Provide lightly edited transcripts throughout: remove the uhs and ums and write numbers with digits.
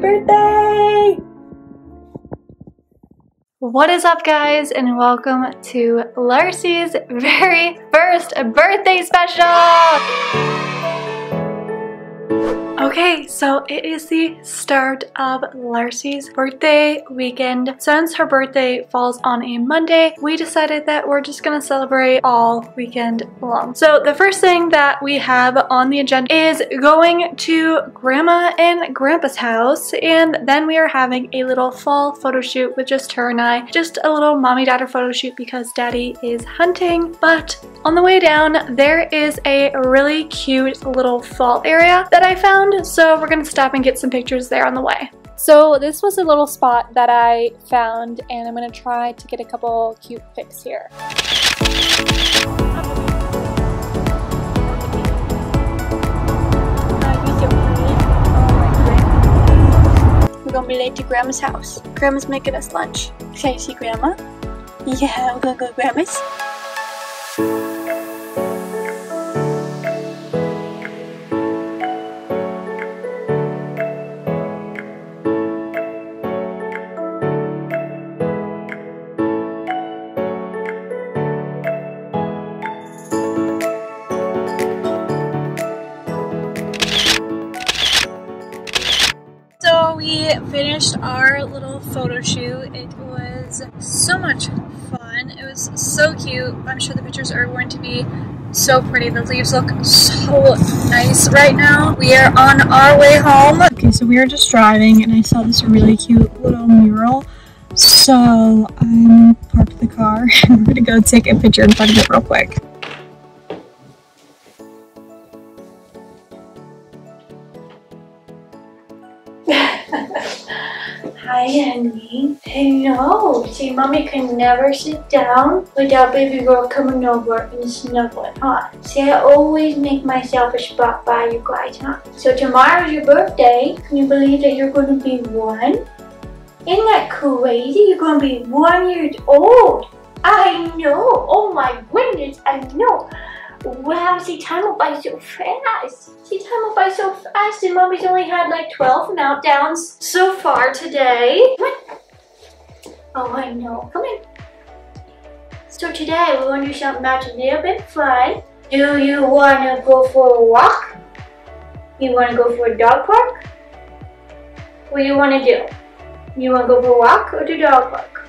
Happy birthday! What is up, guys, and welcome to Larsey's very first birthday special! Okay, so it is the start of Larsey's birthday weekend. Since her birthday falls on a Monday, we decided that we're just gonna celebrate all weekend long. So the first thing that we have on the agenda is going to Grandma and Grandpa's house, and then we are having a little fall photo shoot with just her and I. Just a little mommy-daughter photo shoot because Daddy is hunting. But on the way down, there is a really cute little fall area that I found. So we're gonna stop and get some pictures there on the way. So this was a little spot that I found, and I'm gonna try to get a couple cute pics here. We're gonna be late to Grandma's house. Grandma's making us lunch. Can I see Grandma? Yeah, we're gonna go to Grandma's. We finished our little photo shoot. It was so much fun. It was so cute. I'm sure the pictures are going to be so pretty. The leaves look so nice right now. We are on our way home. Okay, so we are just driving and I saw this really cute little mural. So I parked the car and we're gonna go take a picture in front of it real quick. Hi, honey. I know. See, Mommy can never sit down without baby girl coming over and snuggling, huh? See, I always make myself a spot by you guys, huh? So tomorrow's your birthday. Can you believe that you're going to be 1? Isn't that crazy? You're going to be 1 year old. I know. Oh my goodness, I know. Wow, see, time will by so fast. See, time will by so fast, and Mommy's only had like 12 meltdowns so far today. What? Oh, I know. Come in. So today, we're going to do something that's a little bit fun. Do you want to go for a walk? You want to go for a dog park? What do you want to do? You want to go for a walk or do dog park?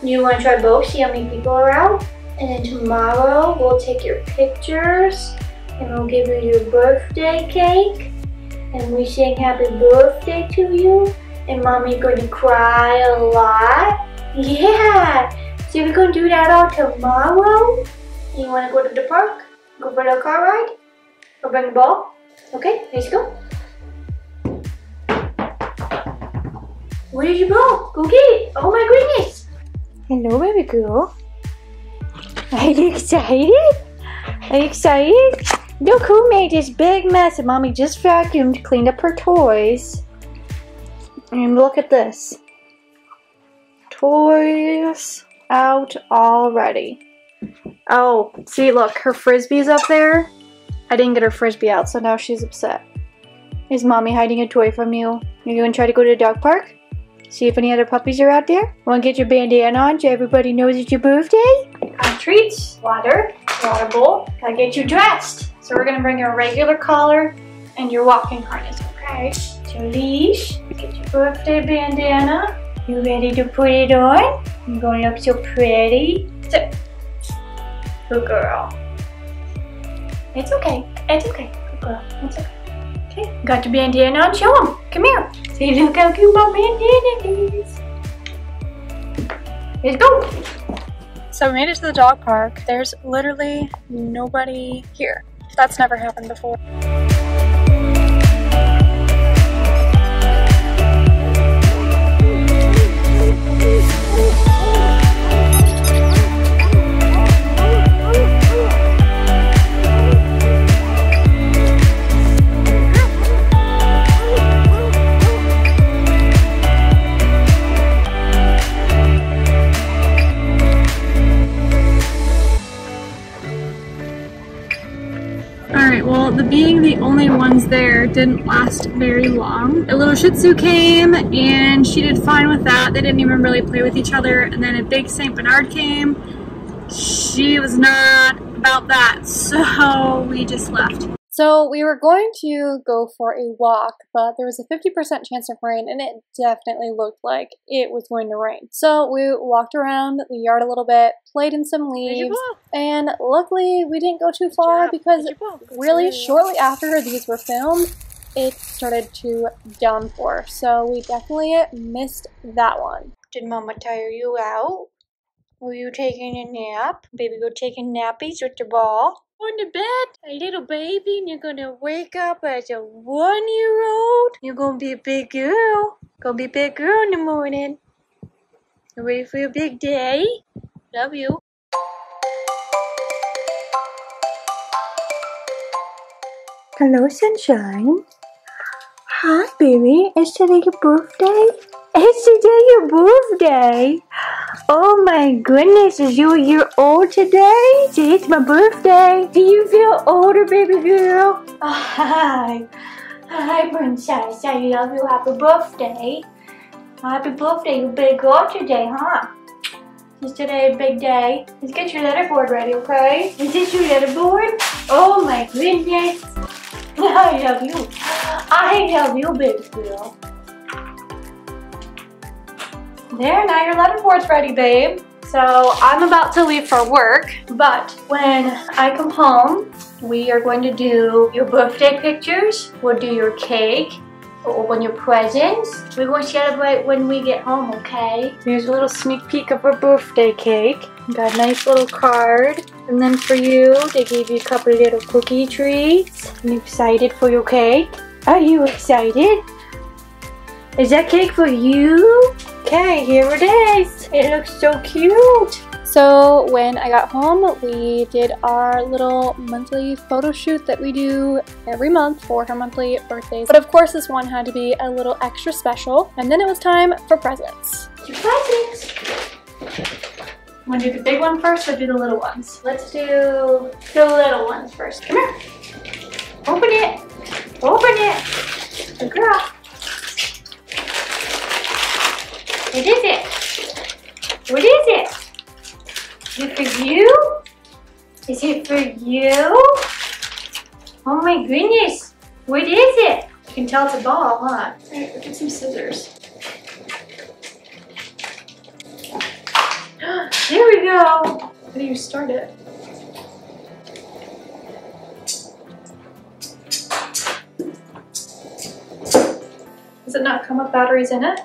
You want to try both, see how many people are out? And then tomorrow, we'll take your pictures, and we'll give you your birthday cake, and we sing happy birthday to you, and Mommy's going to cry a lot. Yeah! So we're going to do that all tomorrow. You want to go to the park? Go for the car ride? Or bring the ball? Okay, let's go. Where's your ball? Go get it! Oh my goodness! Hello, baby girl. Are you excited? Are you excited? Look who made this big mess, and Mommy just vacuumed, cleaned up her toys. And look at this. Toys out already. Oh, see, look, her Frisbee's up there. I didn't get her Frisbee out, so now she's upset. Is Mommy hiding a toy from you? Are you going to try to go to the dog park? See if any other puppies are out there? Want to get your bandana on so everybody knows it's your birthday? Treats, water bowl. Gotta get you dressed. So we're gonna bring your regular collar and your walking harness, okay? Your leash, get your birthday bandana. You ready to put it on? You're gonna look so pretty. Sit. Good girl. It's okay. It's okay. Good girl. It's okay. Okay, got your bandana on. Show them. Come here. See, look how cute my bandana is. Let's go. So we made it to the dog park. There's literally nobody here. That's never happened before. Being the few ones there didn't last very long. A little Shih Tzu came and she did fine with that. They didn't even really play with each other. And then a big St. Bernard came. She was not about that, so we just left. So we were going to go for a walk, but there was a 50% chance of rain, and it definitely looked like it was going to rain. So we walked around the yard a little bit, played in some leaves, and luckily we didn't go too far because really shortly after these were filmed, it started to downpour. So we definitely missed that one. Did Mama tire you out? Were you taking a nap? Baby, go taking nappies with the ball. Going to bed, a little baby, and you're gonna wake up as a 1-year-old. You're gonna be a big girl. Gonna be a big girl in the morning. You ready for your big day? Love you. Hello, sunshine. Hi, baby. Is today your birthday? Is today your birthday? Oh my goodness, is you a year old today? Today's my birthday. Do you feel older, baby girl? Oh, hi. Hi, princess. I love you. Happy birthday. Happy birthday. You big girl today, huh? Is today a big day? Let's get your letterboard ready, okay? Is this your letterboard? Oh my goodness. I love you. I love you, baby girl. There, now your letterboard's ready, babe. So I'm about to leave for work, but when I come home, we are going to do your birthday pictures. We'll do your cake. We'll open your presents. We're going to celebrate when we get home, okay? Here's a little sneak peek of our birthday cake. We got a nice little card. And then for you, they gave you a couple little cookie treats. Are you excited for your cake? Are you excited? Is that cake for you? Okay, here it is. It looks so cute. So when I got home, we did our little monthly photo shoot that we do every month for her monthly birthdays. But of course this one had to be a little extra special. And then it was time for presents. Your presents. I'm gonna do the big one first or do the little ones? Let's do the little ones first. Come here. Open it. Open it. Good girl. What is it? What is it? Is it for you? Is it for you? Oh my goodness. What is it? You can tell it's a ball, huh? Alright, we'll get some scissors. There we go. How do you start it? Does it not come with batteries in it?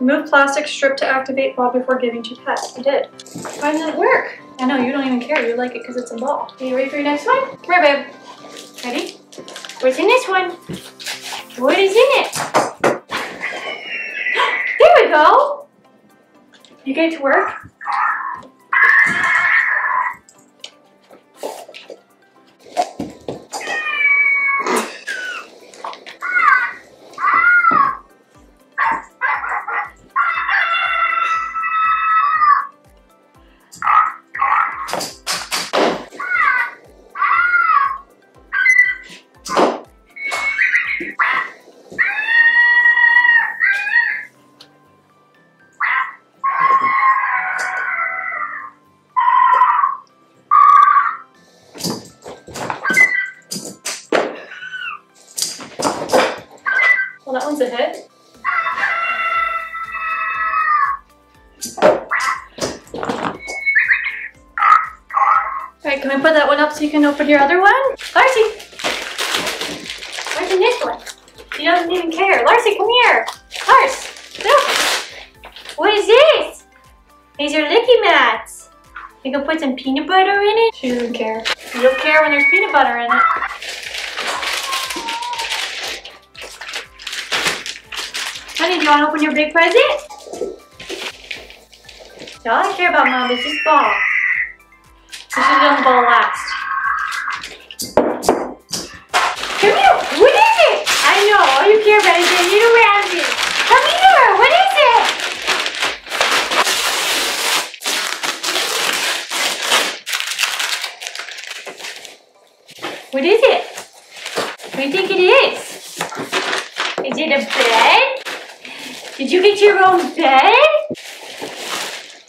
Remove plastic strip to activate ball before giving to pet. I did. Why didn't it work? I know, you don't even care. You like it because it's a ball. Are you ready for your next one? Come here, babe. Ready? What's in this one? What is in it? There we go. You get it to work? Well, that one's a hit. Alright, can I put that one up so you can open your other one? Larsey! Where's the next one? She doesn't even care. Larsey, come here! Lars, look! What is this? These are Licki Mats. You can put some peanut butter in it. She doesn't care. You don't care when there's peanut butter in it. Honey, do you want to open your big present? So all I care about, Mom, is this ball. This is on the ball last. Come here! What is it? I know, all you care about is that little rabbit. Come here! What is it? did a bed? Did you get your own bed?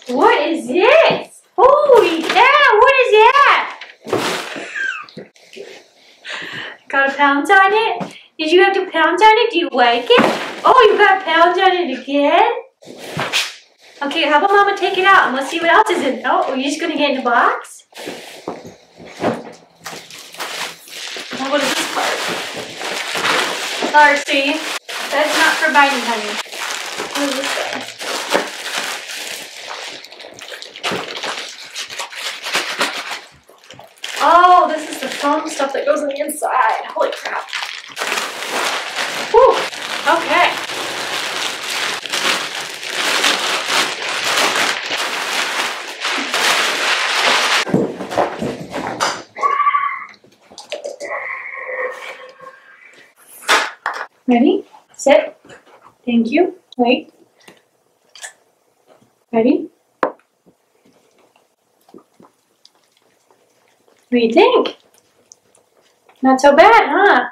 What is this? Holy cow, what is that? Got a pound on it? Did you have to pound on it? Do you like it? Oh, you got pounds on it again? Okay, how about Mama take it out and let's see what else is in it. Oh, are you just going to get in the box? Oh, what is this part? Larsey, that's not for biting, honey. What is this guy? Oh, this is the foam stuff that goes on the inside. Holy crap. Whew. Okay. Ready, sit, thank you, wait, ready? What do you think? Not so bad, huh?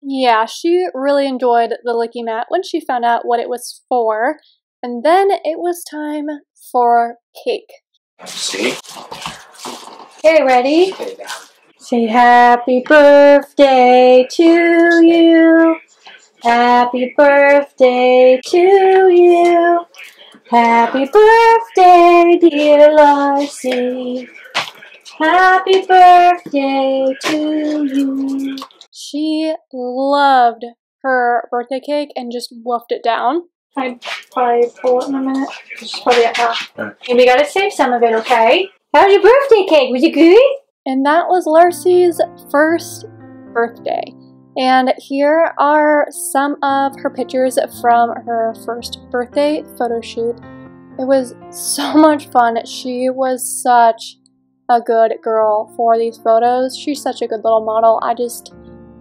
Yeah, she really enjoyed the Licki Mat when she found out what it was for, and then it was time for cake. See? Okay, ready? Say happy birthday to you. Happy birthday to you. Happy birthday, dear Larsey. Happy birthday to you. She loved her birthday cake and just wolfed it down. I'd probably pull it in a minute. She's probably at half. And we gotta save some of it, okay? How was your birthday cake? Was it good? And that was Larsey's first birthday. And here are some of her pictures from her first birthday photo shoot. It was so much fun. She was such a good girl for these photos. She's such a good little model.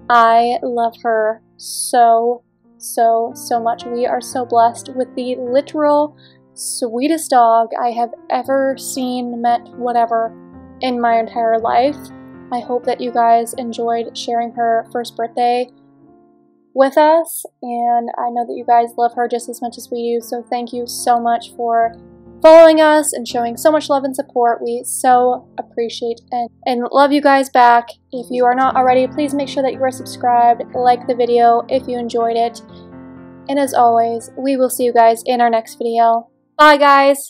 I love her so, so, so much. We are so blessed with the literal sweetest dog I have ever seen, met, whatever, in my entire life. I hope that you guys enjoyed sharing her first birthday with us, and I know that you guys love her just as much as we do, so thank you so much for following us and showing so much love and support. We so appreciate and love you guys back. If you are not already, please make sure that you are subscribed, like the video if you enjoyed it, and as always, we will see you guys in our next video. Bye, guys!